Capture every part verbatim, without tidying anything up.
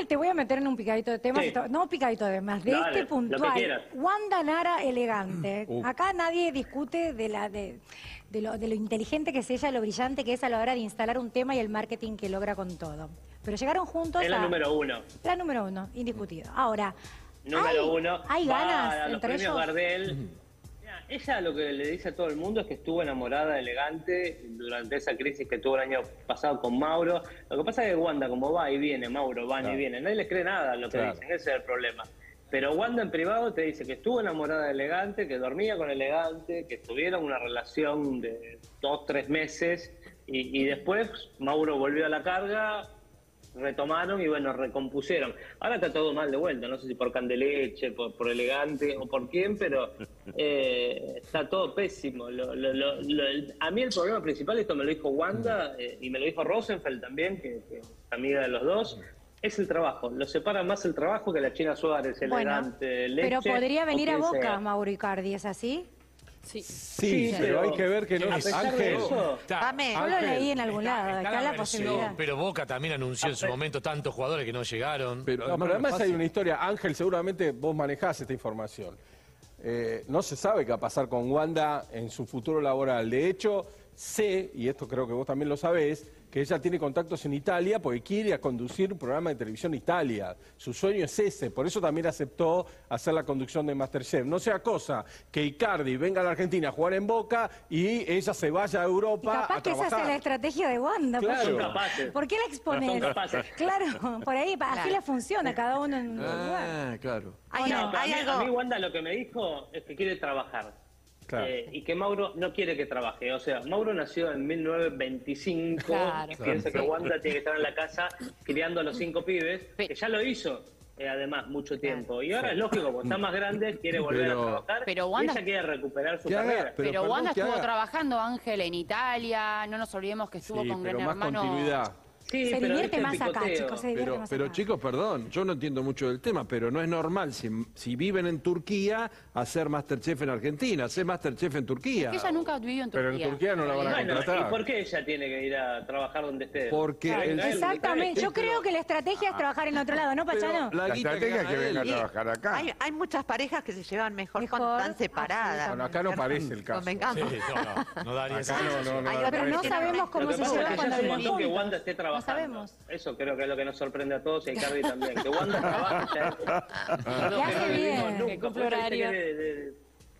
Ángel, te voy a meter en un picadito de temas. Sí. No picadito de temas, de Dale, este puntual. Wanda Nara, L-Gante. Uh. Acá nadie discute de la de, de, lo, de lo inteligente que es ella, lo brillante que es a la hora de instalar un tema y el marketing que logra con todo. Pero llegaron juntos. Es la a, número uno. La número uno, indiscutido. Ahora. Número hay, uno. Hay ganas para los entre premios ellos. Gardel. Uh-huh. Ella lo que le dice a todo el mundo es que estuvo enamorada de L-Gante durante esa crisis que tuvo el año pasado con Mauro. Lo que pasa es que Wanda, como va y viene, Mauro va claro. y viene, nadie le cree nada a lo que claro. dicen, ese es el problema. Pero Wanda en privado te dice que estuvo enamorada de L-Gante, que dormía con L-Gante, que tuvieron una relación de dos, tres meses y, y después Mauro volvió a la carga, retomaron y bueno, recompusieron. Ahora está todo mal de vuelta, no sé si por Cande Lecce, por, por L-Gante o por quién, pero eh, está todo pésimo. Lo, lo, lo, lo, el, a mí el problema principal, esto me lo dijo Wanda eh, y me lo dijo Rosenfeld también, que, que es amiga de los dos, es el trabajo. Lo separa más el trabajo que la China Suárez, L-Gante, Lecce. Pero podría venir a Boca sea. Mauro Icardi, ¿es así? Sí, sí, sí, pero hay que ver que no es Ángel. Yo lo leí en algún lado, está, está acá la, la posibilidad. Pero Boca también anunció en su momento tantos jugadores que no llegaron. Pero, no, pero además hay una historia, Ángel, seguramente vos manejás esta información. Eh, no se sabe qué va a pasar con Wanda en su futuro laboral. De hecho, sé, y esto creo que vos también lo sabés, que ella tiene contactos en Italia porque quiere conducir un programa de televisión en Italia. Su sueño es ese, por eso también aceptó hacer la conducción de Masterchef. No sea cosa que Icardi venga a la Argentina a jugar en Boca y ella se vaya a Europa a trabajar. Capaz que esa es la estrategia de Wanda. Claro. Porque, ¿por qué la exponer? Claro, por ahí, claro. así le funciona cada uno en un ah, lugar. Claro. Hay, no, hay algo. A mí Wanda lo que me dijo es que quiere trabajar. Claro. Eh, y que Mauro no quiere que trabaje. O sea, Mauro nació en mil novecientos veinticinco. Claro. Piensa que Wanda tiene que estar en la casa criando a los cinco pibes, que ya lo hizo, eh, además, mucho tiempo. Y ahora es lógico, cuando está más grande, quiere volver pero, a trabajar. Pero Wanda, y ella quiere recuperar su carrera. Pero, pero perdón, Wanda estuvo trabajando, Ángel, en Italia. No nos olvidemos que estuvo sí, con Gran Hermano. Continuidad. Sí, se divierte este más picoteo. Acá, chicos, se divierte pero, más pero acá. Chicos, perdón, yo no entiendo mucho del tema, pero no es normal, si, si viven en Turquía, hacer Masterchef en Argentina, hacer Masterchef en Turquía. Es que ella nunca vivió en Turquía. Pero en Turquía no la van a bueno, contratar. ¿Y por qué ella tiene que ir a trabajar donde esté? Porque claro, el, exactamente, el, yo creo que la estrategia ah, es trabajar en otro lado, ¿no, Pachano? La, la estrategia es que venga a trabajar acá. Hay, hay muchas parejas que se llevan mejor, mejor cuando están separadas. Bueno, acá no parece el caso. Sí, no, no, no daría acá no, no, no, pero no sabemos cómo se lleva cuando viven esté trabajando. No sabemos. Eso creo que es lo que nos sorprende a todos y a Icardi también. Que Wanda trabaja ya. Ya hace bien. Nunca, horario. De, de, de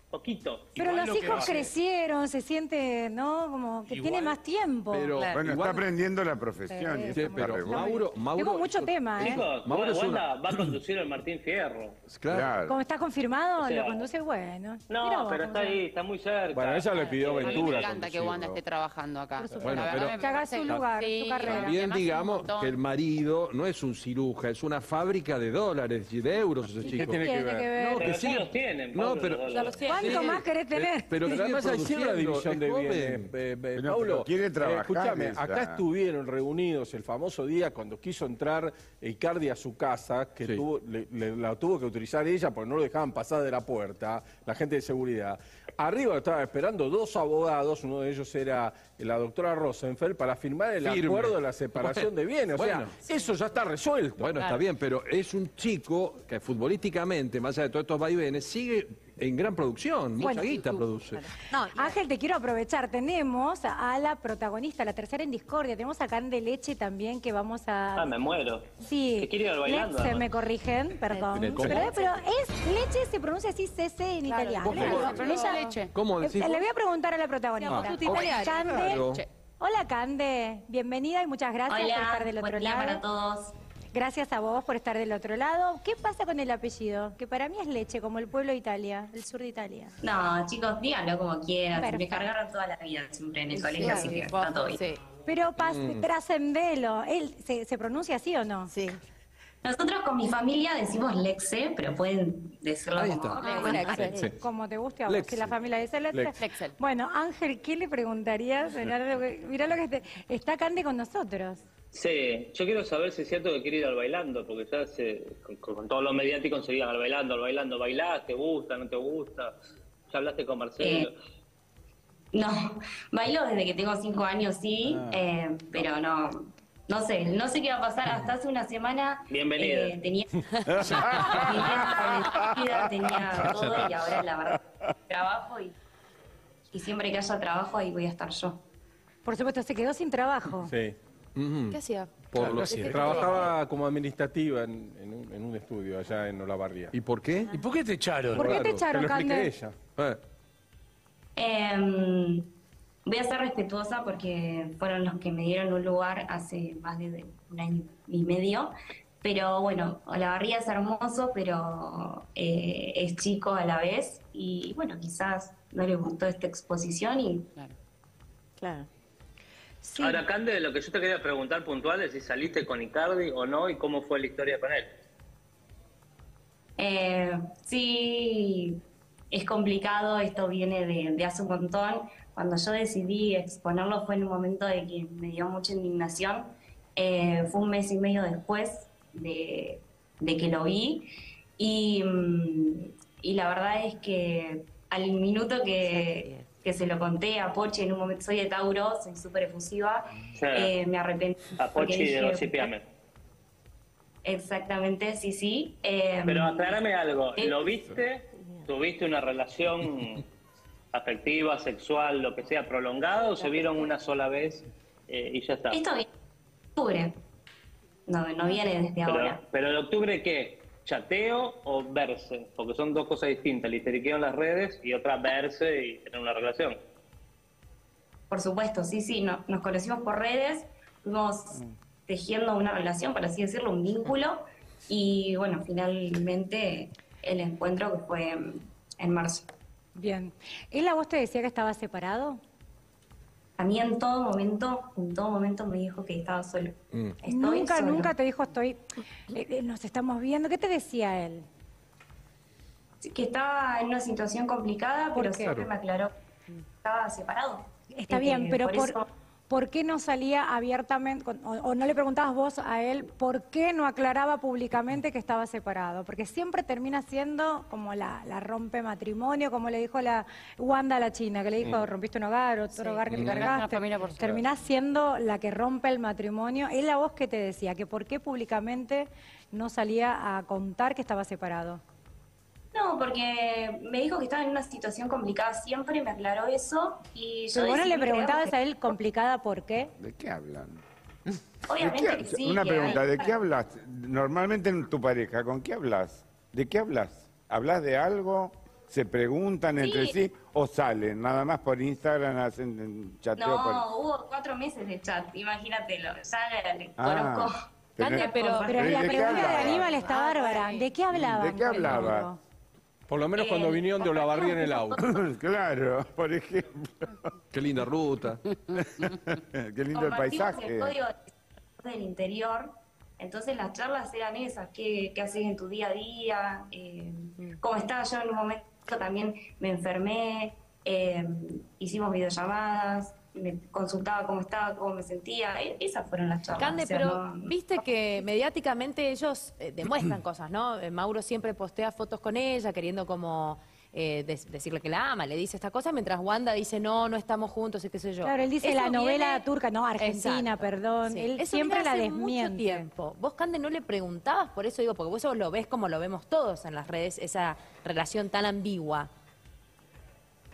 poquito. Pero igual los lo hijos crecieron, se siente, ¿no? Como que igual, tiene más tiempo. Pero, claro. Bueno, igual, está aprendiendo la profesión. Sí, sí, pero Mauro, Mauro, Mauro... Tengo mucho yo, tema, ¿eh? Chicos, Mauro Wanda una... va a conducir el Martín Fierro. Claro. Como está confirmado, o sea, lo conduce bueno. No, vos, pero está ahí, está muy cerca. Bueno, ella le pidió Ventura. A mí me encanta que Wanda esté trabajando acá. Bueno, pero... Que haga su lugar, sí, su carrera. También digamos que el marido no es un ciruja, es una fábrica de dólares y de euros. Esos chicos. ¿Qué tiene que ver? No, que sí los tienen. No, pero... ¿Cuánto sí, más querés tener? Pero además hay cierta división de bienes. Eh, eh, no, Paulo, quiere trabajar. Eh, escúchame, acá estuvieron reunidos el famoso día cuando quiso entrar Icardi a su casa, que sí. tuvo, le, le, la tuvo que utilizar ella porque no lo dejaban pasar de la puerta, la gente de seguridad. Arriba estaba esperando dos abogados, uno de ellos era la doctora Rosenfeld, para firmar el Firme. acuerdo de la separación bueno, de bienes. O sea, bueno, sí. eso ya está resuelto. Bueno, claro. está bien, pero es un chico que futbolísticamente, más allá de todos estos vaivenes, sigue... En gran producción, bueno, mucha guita produce. Claro. No, Ángel, te quiero aprovechar. Tenemos a la protagonista, la tercera en discordia. Tenemos a Cande Lecce también, que vamos a... Ah, me muero. Sí. Que quiere ir bailando. Lecce, me corrigen, perdón. Pero, pero es Lecce, se pronuncia así C C en claro. italiano. Claro. Pero ella Lecce. ¿Cómo decís? Le voy a preguntar a la protagonista. Ah. Hola, Cande. Hola, Cande. Bienvenida y muchas gracias Hola. por estar del otro Buen día lado. Para todos. Gracias a vos por estar del otro lado. ¿Qué pasa con el apellido? Que para mí es Lecce, como el pueblo de Italia, el sur de Italia. No, chicos, díganlo como quieran. Me cargaron toda la vida siempre en el sí, colegio, sí, así que vos, está todo bien. Sí. Pero mm. trascendelo. ¿Él se, se pronuncia así o no? Sí. Nosotros con mi familia decimos Lecce, pero pueden decirlo como, Lecce. como te guste a vos, si la familia dice Lecce. Lecce. Bueno, Ángel, ¿qué le preguntarías? Mirá lo que este, está Cande con nosotros. Sí, yo quiero saber si es cierto que quiere ir al bailando, porque ya se, con, con todos los mediáticos se iban al bailando, al bailando, bailás, te gusta, no te gusta, ya hablaste con Marcelo. Eh, no, bailo desde que tengo cinco años, sí, ah. eh, pero no, No sé, no sé qué va a pasar. Hasta hace una semana... Bienvenida. Eh, tenía... tenía, tenía todo y ahora la verdad trabajo y, y siempre que haya trabajo ahí voy a estar yo. Por supuesto, se quedó sin trabajo. Sí. Uh-huh. ¿Qué hacía? Por claro, lo sí. Trabajaba como administrativa en, en, un, en un estudio allá en Olavarría. ¿Y por qué? ¿Y por qué te echaron? ¿Por qué te echaron, Cande? Ella. Eh. Eh, voy a ser respetuosa porque fueron los que me dieron un lugar hace más de un año y medio. Pero bueno, Olavarría es hermoso, pero eh, es chico a la vez. Y bueno, quizás no le gustó esta exposición y... Claro, claro. Sí. Ahora, Cande, lo que yo te quería preguntar puntual es si saliste con Icardi o no y cómo fue la historia con él. Eh, sí, es complicado, esto viene de, de hace un montón. Cuando yo decidí exponerlo fue en un momento de que me dio mucha indignación. Eh, fue un mes y medio después de, de que lo vi. Y, y la verdad es que al minuto que... que se lo conté a Pochi en un momento, soy de Tauro, soy súper efusiva, sí. eh, me arrepentí. A Pochi de los Cipiames. Exactamente, sí, sí. Eh, Pero aclárame algo, eh, ¿lo viste? ¿Tuviste una relación afectiva, sexual, lo que sea, prolongada o se vieron una sola vez eh, y ya está? Esto viene de octubre. No, no viene desde Pero, ahora. ¿Pero de octubre qué? ¿Chateo o verse? Porque son dos cosas distintas, el histeriqueo en las redes y otra verse y tener una relación. Por supuesto, sí, sí, no, nos conocimos por redes, fuimos tejiendo una relación, por así decirlo, un vínculo, y bueno, finalmente el encuentro que fue en marzo. Bien. ¿Él a vos te decía que estaba separado? A mí en todo momento, en todo momento me dijo que estaba solo. Mm. Nunca, solo. nunca te dijo estoy, eh, eh, nos estamos viendo. ¿Qué te decía él? Sí, que estaba en una situación complicada, pero siempre me aclaró que estaba separado. Está eh, bien, pero por, por, eso... ¿por qué no salía abiertamente, o, o no le preguntabas vos a él, por qué no aclaraba públicamente que estaba separado? Porque siempre termina siendo como la, la rompe matrimonio, como le dijo la Wanda a la China, que le dijo, mm. rompiste un hogar, otro sí. hogar que mm. te cargaste. Terminás siendo la que rompe el matrimonio. Es la voz que te decía, que por qué públicamente no salía a contar que estaba separado. No, porque me dijo que estaba en una situación complicada siempre, me aclaró eso y yo... ¿Vos no le preguntabas que... a él complicada por qué? ¿De qué hablan? Obviamente qué, que sí. Una que pregunta, hay... ¿de qué hablas? Normalmente en tu pareja, ¿con qué hablas? ¿De qué hablas? ¿Hablas de algo? ¿Se preguntan sí. entre sí? ¿O salen? Nada más por Instagram hacen chateo. No, por... hubo cuatro meses de chat, imagínatelo. Ya le ah. conozco. Cande, pero, pero, pero la pregunta de Aníbal está ah, bárbara. Sí. ¿De qué hablaban? ¿De qué hablaba? Por lo menos cuando eh, vinieron de Olavarría en el auto. Claro, por ejemplo. Qué linda ruta. Qué lindo el paisaje. El código del interior, entonces las charlas eran esas, qué, qué haces en tu día a día, eh, cómo estaba yo en un momento, también me enfermé, eh, hicimos videollamadas, me consultaba cómo estaba, cómo me sentía, esas fueron las charlas. Cande, o sea, pero no... viste que mediáticamente ellos eh, demuestran cosas, ¿no? Eh, Mauro siempre postea fotos con ella, queriendo como eh, de decirle que la ama, le dice esta cosa, mientras Wanda dice, no, no estamos juntos y qué sé yo. Claro, él dice eso la viene... novela turca, no, argentina, Exacto. perdón, sí. él eso siempre la desmiente. Mucho tiempo. Vos, Cande, no le preguntabas por eso, digo, porque vos eso lo ves como lo vemos todos en las redes, esa relación tan ambigua.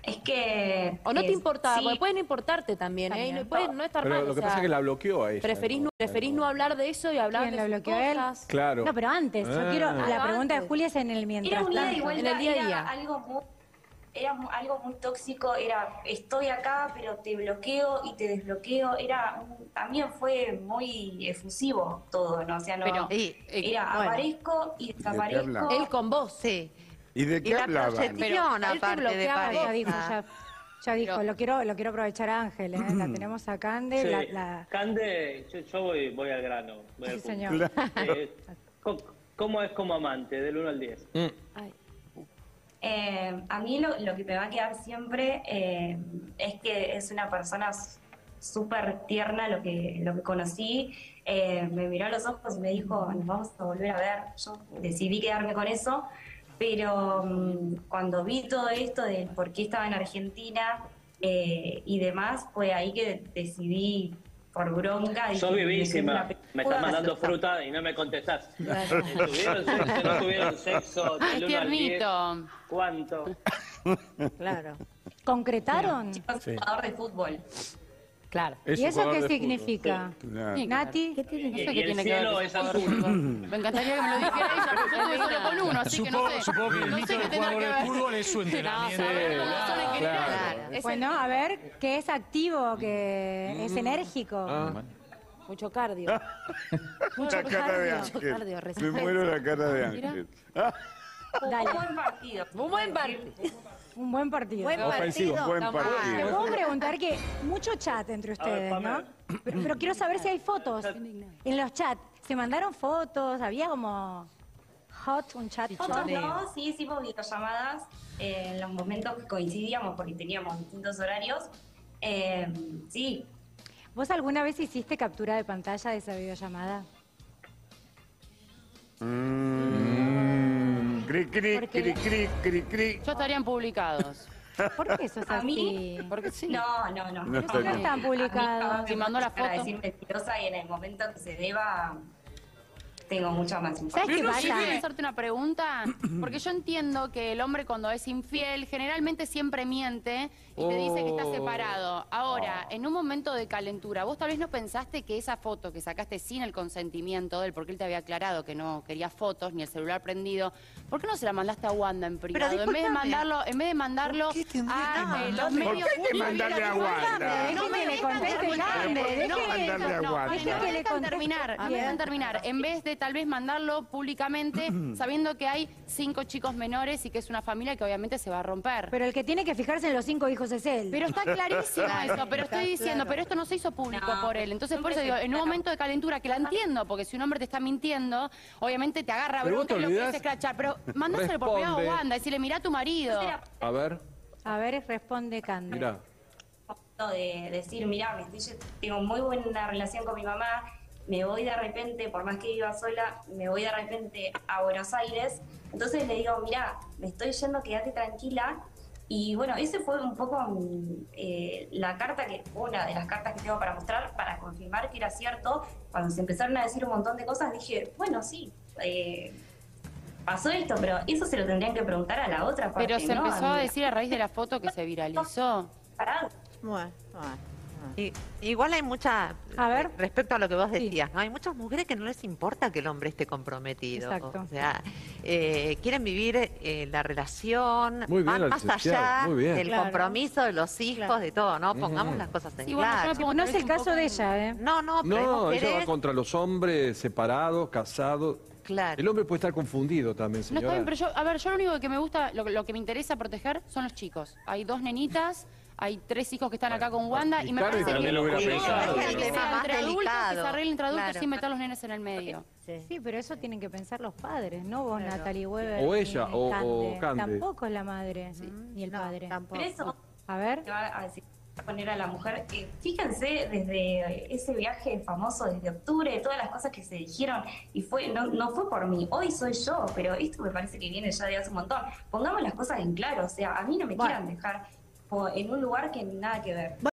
Es que... O no te importaba, sí. porque pueden importarte también, también ¿eh? Y pueden no estar pero mal. Pero lo que o sea, pasa es que la bloqueó a ella. Preferís no, preferís no hablar de eso y hablar de sus cosas. Claro. No, pero antes, ah. yo quiero... La pregunta antes. de Julia es en el mientras tanto. Era un día tanto, en el día a día. Era algo, muy, era algo muy tóxico, era estoy acá, pero te bloqueo y te desbloqueo. Era También fue muy efusivo todo, ¿no? O sea, no... Pero, y, y, era bueno. aparezco y desaparezco. Él con vos, sí. ¿Y de qué hablaba? Él ya dijo, ya, ya dijo pero, lo, quiero, lo quiero aprovechar a Ángel, ¿eh? La tenemos a Cande. Sí, la, la... Cande, yo, yo voy, voy al grano. Voy sí, al señor. Claro. Eh, ¿Cómo es como amante, del uno al diez? Mm. Eh, a mí lo, lo que me va a quedar siempre eh, es que es una persona súper tierna, lo que, lo que conocí. Eh, me miró a los ojos y me dijo, nos vamos a volver a ver. Yo decidí quedarme con eso. Pero um, cuando vi todo esto de por qué estaba en Argentina eh, y demás, fue ahí que decidí por bronca. Y sos vivísima. Me estás mandando fruta y no me contestás. ¿Tuvieron sexo? ¿No tuvieron sexo? Del uno al diez, ¿cuánto? Claro. ¿Concretaron? Sí. Es jugador de fútbol. Claro. ¿Y eso qué significa? Claro. Nati, ¿qué tiene, no sé qué tiene que ver? Es me encantaría que me lo dijeras. Yo estuve solo con uno, así que no sé. Supongo que el mito del jugador de fútbol es su entrenamiento. Bueno, a ver, que es activo, que es enérgico. Mucho cardio. Mucho cardio. Mucho cardio. Me muero la cara de Ángel. Dale. Un buen partido. Un buen partido. Un buen partido. Buen ofensivo, partido. Buen partido. Te puedo preguntar que mucho chat entre ustedes, ver, ¿no? Pero, pero quiero saber si hay fotos. En los chats, ¿se mandaron fotos? ¿Había como hot, un chat? Fotos no, sí hicimos videollamadas eh, en los momentos que coincidíamos porque teníamos distintos horarios. Eh, sí. ¿Vos alguna vez hiciste captura de pantalla de esa videollamada? Mm. Cri, cri, cri, cri, cri, cri. Yo estarían publicados. ¿Por qué eso es así? ¿A mí? Porque sí. No, no, no. No, no están publicados. Si mandó la foto. Para decir mentirosa y en el momento que se deba, tengo mucha más información. ¿Sabes qué pasa? Quiero hacerte una pregunta, porque yo entiendo que el hombre cuando es infiel, generalmente siempre miente y oh. te dice que está separado. Ahora, oh. en un momento de calentura, vos tal vez no pensaste que esa foto que sacaste sin el consentimiento de él, porque él te había aclarado que no quería fotos ni el celular prendido, ¿por qué no se la mandaste a Wanda en privado? Pero, en vez de mandarlo, en vez de mandarlo a eh, los medios públicos. ¿Por qué mandarle a Wanda? No me dejan terminar, no me dejan terminar. En vez de tal vez mandarlo públicamente sabiendo que hay cinco chicos menores y que es una familia que obviamente se va a romper. Pero el que tiene que fijarse en los cinco hijos es él. Pero está clarísimo eso, pero estoy diciendo, pero esto no se hizo público no, por él. Entonces por eso digo, en un momento de calentura, que la entiendo, porque si un hombre te está mintiendo, obviamente te agarra bronca y lo quieres escrachar, pero mandáselo por privado a Wanda y decirle, mirá a tu marido. A ver. A ver, responde Cande. Mirá. De decir, mirá, yo tengo muy buena relación con mi mamá, me voy de repente, por más que viva sola, me voy de repente a Buenos Aires. Entonces le digo, mirá, me estoy yendo, quédate tranquila. Y bueno, ese fue un poco eh, la carta que, una de las cartas que tengo para mostrar, para confirmar que era cierto. Cuando se empezaron a decir un montón de cosas, dije, bueno, sí, eh, pasó esto, pero eso se lo tendrían que preguntar a la otra parte. Pero se ¿no? empezó a, a decir a raíz de la foto que se viralizó. Parado. Bueno, bueno. Y, igual hay mucha, a ver, respecto a lo que vos decías, sí. ¿no? Hay muchas mujeres que no les importa que el hombre esté comprometido. Exacto. O sea, eh, quieren vivir eh, la relación, muy bien, van más allá del claro. compromiso de los hijos, claro. de todo, ¿no? Pongamos mm. las cosas en bueno, claro. No es el caso poco... de ella, ¿eh? No, no, pero no, mujeres... ella va contra los hombres separados, casados... Claro. El hombre puede estar confundido también, señora. No, está bien, pero yo, a ver, yo lo único que me gusta, lo, lo que me interesa proteger son los chicos. Hay dos nenitas... Hay tres hijos que están acá con Wanda y, y me parece que, que, lo que, que, que sea entre adultos, que se arreglen entre adultos claro. sin meter a los nenes en el medio. Sí, sí, pero eso tienen que pensar los padres, no vos, claro. Natalie Weber. O ella, o Cande. o Cande. Tampoco es la madre, sí. ni el no, padre. Tampoco. Pero eso, a ver. Te va a poner a la mujer. Eh, fíjense, desde ese viaje famoso, desde octubre, todas las cosas que se dijeron, y fue no, no fue por mí, hoy soy yo, pero esto me parece que viene ya de hace un montón. Pongamos las cosas en claro, o sea, a mí no me bueno. quieran dejar... o en un lugar que nada que ver.